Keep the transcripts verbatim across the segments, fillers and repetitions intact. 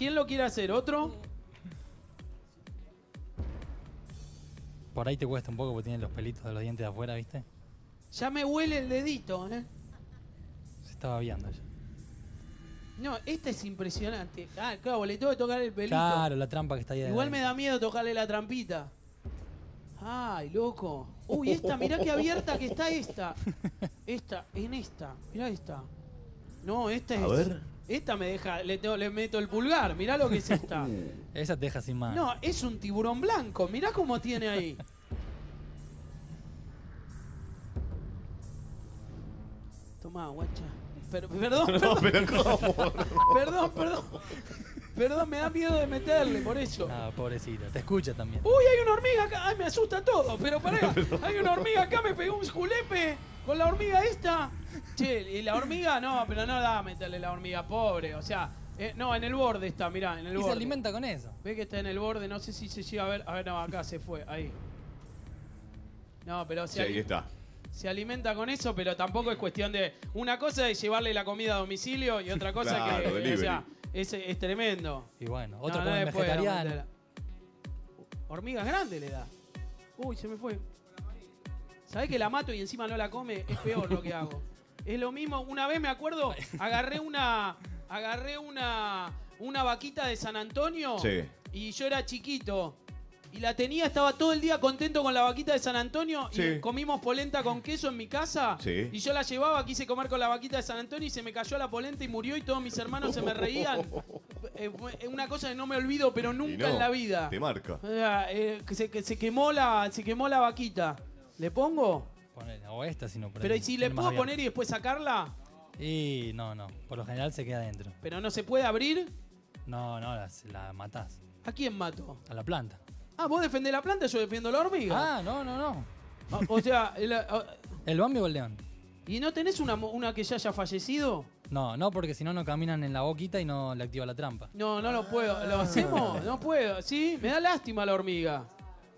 ¿Quién lo quiere hacer? ¿Otro? Por ahí te cuesta un poco porque tienen los pelitos de los dientes de afuera, ¿viste? Ya me huele el dedito, ¿eh? Se estaba viendo ya. No, este es impresionante. Ah, claro, le tengo que tocar el pelito. Claro, la trampa que está ahí. Igual me da miedo tocarle la trampita. Ay, loco. Uy, esta, mirá qué abierta que está esta. Esta, en esta. Mirá esta. No, esta es... A ver. Esta me deja... Le, tengo, le meto el pulgar. Mirá lo que es esta. Esa te deja sin más. No, es un tiburón blanco. Mirá cómo tiene ahí. Tomá, guacha. Pero, perdón, perdón. No, pero ¿cómo? Perdón, perdón. Perdón, me da miedo de meterle, por eso. Ah, pobrecita, te escucha también. Uy, hay una hormiga acá. Ay, me asusta todo, pero pará. Hay una hormiga acá, me pegó un julepe con la hormiga esta. Che, y la hormiga, no, pero no da a meterle la hormiga, pobre. O sea, eh, no, en el borde está, mirá, en el borde. Y se alimenta con eso. Ve que está en el borde, no sé si se llega a ver. A ver, no, acá se fue, ahí. No, pero o sea. Sí, ahí está. Se alimenta con eso, pero tampoco es cuestión de... Una cosa es llevarle la comida a domicilio y otra cosa claro, que... O sea, es, es tremendo. Y bueno, otro no, no vegetariano. Hormigas grandes le da. Uy, se me fue. ¿Sabés que la mato y encima no la come? Es peor lo que hago. Es lo mismo. Una vez, me acuerdo, agarré una... Agarré una... Una vaquita de San Antonio. Sí. Y yo era chiquito. Y la tenía, estaba todo el día contento con la vaquita de San Antonio. Sí. Y comimos polenta con queso en mi casa. Sí. Y yo la llevaba, quise comer con la vaquita de San Antonio y se me cayó la polenta y murió y todos mis hermanos se me reían. Es eh, una cosa que no me olvido, pero nunca no, en la vida. Te marca. Eh, eh, que se, que se, quemó la, se quemó la vaquita. ¿Le pongo? Ponela, o esta, si no. Pero ¿y si le puedo poner y después sacarla? Y no, no. Por lo general se queda adentro. ¿Pero no se puede abrir? No, no, la, la matás. ¿A quién mato? A la planta. Ah, vos defendés la planta, yo defiendo la hormiga. Ah, no, no, no. O, o sea... El, o... ¿El Bambi o el león? ¿Y no tenés una, una que ya haya fallecido? No, no, porque si no, no caminan en la boquita y no le activa la trampa. No, no lo puedo. ¿Lo hacemos? No puedo. Sí, me da lástima la hormiga.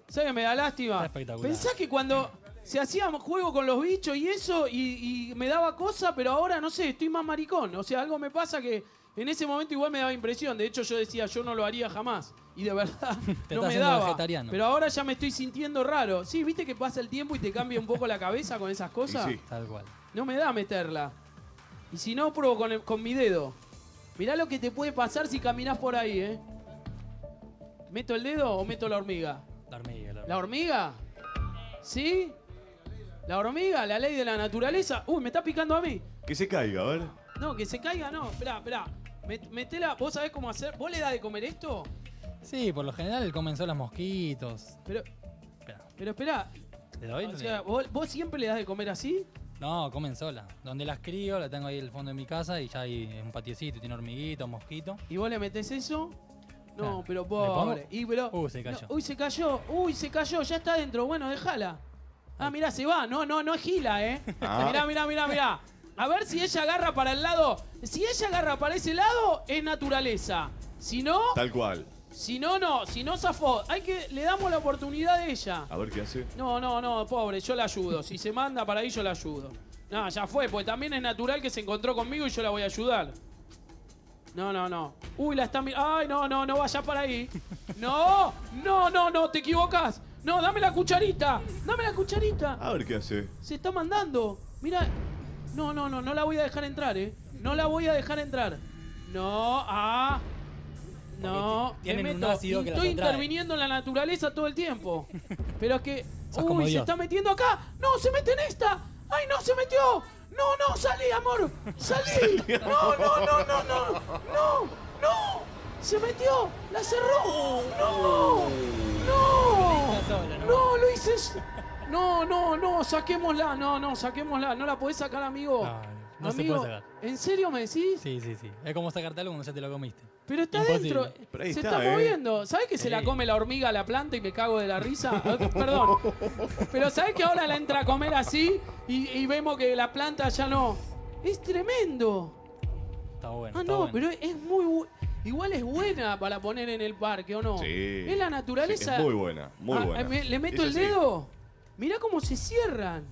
¿Sabes que me da lástima? Está espectacular. Pensás que cuando se hacía juego con los bichos y eso, y, y me daba cosa, pero ahora, no sé, estoy más maricón. O sea, algo me pasa que... En ese momento igual me daba impresión. De hecho, yo decía, yo no lo haría jamás. Y de verdad, te no me daba. Vegetariano. Pero ahora ya me estoy sintiendo raro. Sí, ¿viste que pasa el tiempo y te cambia un poco la cabeza con esas cosas? Sí, sí, tal cual. No me da meterla. Y si no, pruebo con, el, con mi dedo. Mirá lo que te puede pasar si caminás por ahí, ¿eh? ¿Meto el dedo o meto la hormiga? La hormiga. ¿La hormiga? ¿La hormiga? ¿Sí? ¿La hormiga? ¿La ley de la naturaleza? Uy, me está picando a mí. Que se caiga, a ver. No, que se caiga, no. Esperá, esperá. Metela, ¿vos sabés cómo hacer? ¿Vos le das de comer esto? Sí, por lo general comen solo los mosquitos. Pero, esperá. Pero esperá. ¿Te doy? O sea, ¿vos, ¿vos siempre le das de comer así? No, comen sola. Donde las crío, la tengo ahí en el fondo de mi casa y ya hay un patiecito, tiene hormiguitos, mosquitos. ¿Y vos le metés eso? No, ah, pero pobre. Y, pero, uy, se cayó. No, uy, se cayó. Uy, se cayó. Ya está adentro. Bueno, déjala. Ah, mirá, se va. No, no, no es gila, ¿eh? Ah. Mirá, mirá, mirá, mirá. A ver si ella agarra para el lado. Si ella agarra para ese lado, es naturaleza. Si no... Tal cual. Si no, no. Si no, zafó. Hay que... Le damos la oportunidad a ella. A ver qué hace. No, no, no, pobre. Yo la ayudo. Si se manda para ahí, yo la ayudo. No, ya fue. Porque también es natural que se encontró conmigo y yo la voy a ayudar. No, no, no. Uy, la están... Ay, no, no, no vayas para ahí. No, no, no, no. Te equivocas. No, dame la cucharita. Dame la cucharita. A ver qué hace. Se está mandando. Mira... No, no, no, no la voy a dejar entrar, ¿eh? No la voy a dejar entrar. No, ah. No, me meto. Estoy interviniendo en la naturaleza todo el tiempo. Pero es que... Uy, se está metiendo acá. No, se mete en esta. Ay, no, se metió. No, no, salí, amor. Salí. No, no, no, no, no. No, no. Se metió. La cerró. No. No. No, lo hice... No, no, no, saquémosla, no, no, saquémosla. No la podés sacar, amigo. No, no amigo, se puede sacar. ¿En serio me decís? Sí, sí, sí. Es como sacarte algo cuando ya te lo comiste. Pero está imposible. Dentro. Pero se está, está eh. moviendo. ¿Sabés que sí. se la come la hormiga a la planta y me cago de la risa? Perdón. Pero ¿sabés que ahora la entra a comer así y, y vemos que la planta ya no? Es tremendo. Está bueno. Ah, está no, bueno. Pero es muy bueno. Igual es buena para poner en el parque, ¿o no? Sí. Es la naturaleza. Sí, es muy buena, muy ah, buena. ¿Me, ¿Le meto el dedo? Sí. Mirá cómo se cierran.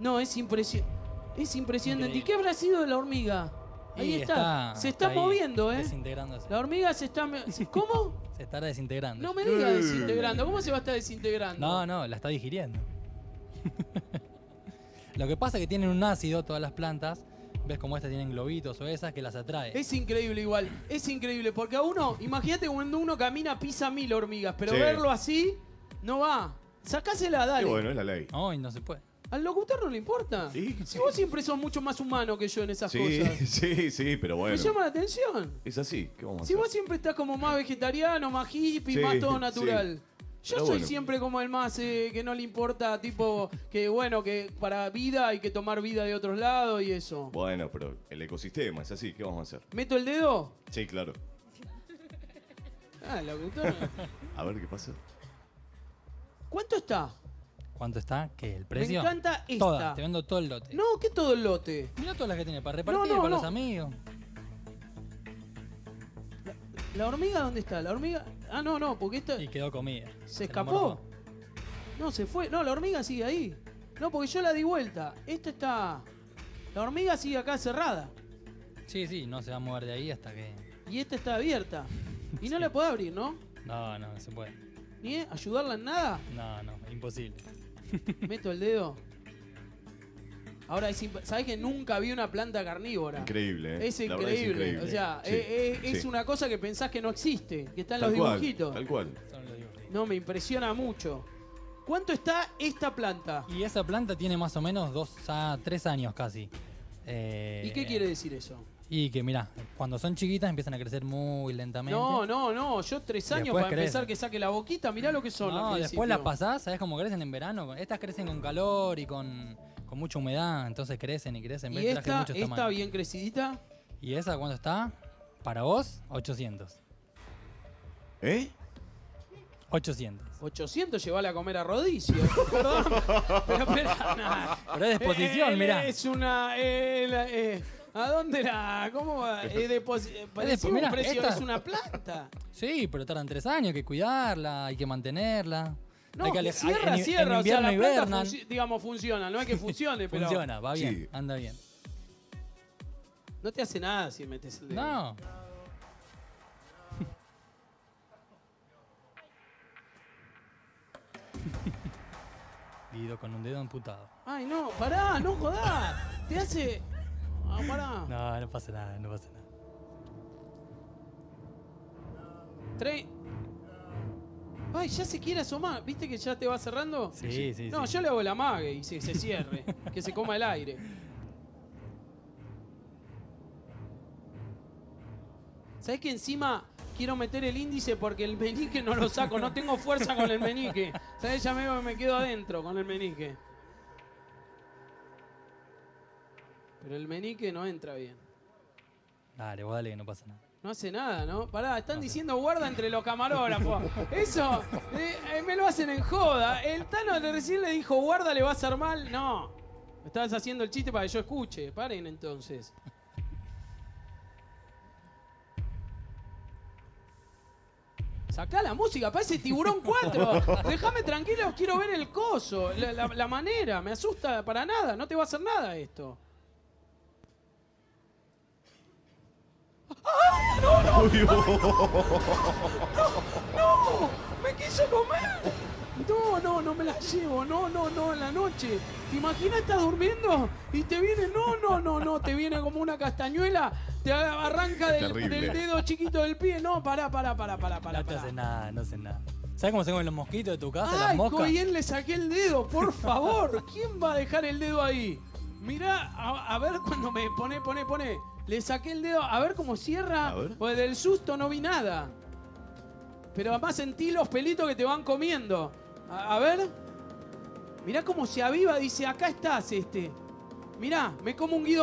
No, es impresionante. Es impresionante. ¿Qué habrá sido de la hormiga? Ahí está. está. Se está, está moviendo, ¿eh? Desintegrándose. La hormiga se está... ¿Cómo? Se está desintegrando. No me digas desintegrando. ¿Cómo se va a estar desintegrando? No, no, la está digiriendo. Lo que pasa es que tienen un ácido todas las plantas. Ves como estas tienen globitos o esas que las atrae. Es increíble igual, es increíble. Porque a uno, imagínate cuando uno camina pisa mil hormigas. Pero sí. verlo así, no va. Sacásela, dale. Qué bueno, es la ley. Ay, no se puede. Al locutor no le importa. Sí, si sí. vos siempre sos mucho más humano que yo en esas sí, cosas. Sí, sí, pero bueno. Me llama la atención. Es así, ¿qué vamos a hacer? Si vos siempre estás como más vegetariano, más hippie, sí, más todo natural. Sí. Yo Pero soy bueno. siempre como el más eh, que no le importa, tipo, que bueno, que para vida hay que tomar vida de otros lados y eso. Bueno, pero el ecosistema es así, ¿qué vamos a hacer? ¿Meto el dedo? Sí, claro. Ah, la locutora. A ver, ¿qué pasa? ¿Cuánto está? ¿Cuánto está? ¿Qué? ¿El precio? Me encanta esta. Todas, te vendo todo el lote. No, ¿qué todo el lote? Mira todas las que tiene, para repartir, no, no, para no. los amigos. ¿La hormiga dónde está? ¿La hormiga? Ah, no, no, porque esta... Y quedó comida. ¿Se, ¿Se escapó? No, se fue. No, la hormiga sigue ahí. No, porque yo la di vuelta. Esta está... La hormiga sigue acá cerrada. Sí, sí, no se va a mover de ahí hasta que... Y esta está abierta. Y no sí. la puedo abrir, ¿no? No, no, no se puede. ¿Ni ayudarla en nada? No, no, imposible. Meto el dedo. Ahora, ¿sabés que nunca vi una planta carnívora? Increíble, ¿eh? Es increíble. Es increíble. O sea, sí, es, es sí. una cosa que pensás que no existe, que está en tal los cual, dibujitos. Tal cual. No, me impresiona mucho. ¿Cuánto está esta planta? Y esa planta tiene más o menos dos a tres años casi. Eh, ¿Y qué quiere decir eso? Y que, mirá, cuando son chiquitas empiezan a crecer muy lentamente. No, no, no. Yo tres años después para empezar crece. que saque la boquita. Mirá lo que son. No, después las pasás, ¿sabés cómo crecen en verano? Estas crecen con calor y con... con mucha humedad, entonces crecen y crecen. ¿Y esta, esta bien crecidita? ¿Y esa cuánto está? Para vos, ochocientos. ¿Eh? ochocientos. ochocientos llevarla a comer a rodillo. Perdón. Pero, pero, nah. pero es de exposición, eh, mirá. Es una... Eh, la, eh. ¿A dónde la...? ¿Cómo va? Eh, de Parece un mirá, precio, esta... es una planta. Sí, pero tardan tres años, hay que cuidarla, hay que mantenerla. No, que cierra, en, cierra, en o sea, la planta func digamos, funciona, no es que funcione, pero... Funciona, va bien, sí. anda bien. No te hace nada si metes el dedo. No. Guido con un dedo amputado. Ay, no, pará, no jodás. Te hace... Ah, pará. No, no pasa nada, no pasa nada. Tres... Ay, ya se quiere asomar. ¿Viste que ya te va cerrando? Sí, sí, sí. No, sí. yo le hago la mague y se, se cierre. Que se coma el aire. ¿Sabés que encima quiero meter el índice porque el meñique no lo saco? No tengo fuerza con el meñique. ¿Sabés? Ya me, me quedo adentro con el meñique. Pero el meñique no entra bien. Dale, vos dale que no pasa nada. No hace nada, ¿no? Pará, están diciendo guarda entre los camarógrafos. Eso, eh, me lo hacen en joda. El Tano recién le dijo guarda, le va a hacer mal. No, me estabas haciendo el chiste para que yo escuche. Paren entonces. Sacá la música, parece Tiburón cuatro. Déjame tranquilo, quiero ver el coso. La, la, la manera, me asusta para nada. No te va a hacer nada esto. ¡Ay, no, no! ¡Ay, no! ¡No, no! ¡Me quiso comer! No, no, no me la llevo. No, no, no, en la noche. ¿Te imaginas? Estás durmiendo y te viene... No, no, no, no. Te viene como una castañuela. Te arranca del, del dedo chiquito del pie. No, pará, pará, pará, pará, pará. No te hace nada, no hace nada. ¿Sabes cómo se comen los mosquitos de tu casa, Ay, las moscas? ¡Ay, bien le saqué el dedo! ¡Por favor! ¿Quién va a dejar el dedo ahí? Mirá, a, a ver cuando me pone, pone, pone... Le saqué el dedo, a ver cómo cierra, porque del susto no vi nada. Pero además sentí los pelitos que te van comiendo. A, a ver. Mirá cómo se aviva, dice, acá estás este. Mirá, me como un guido.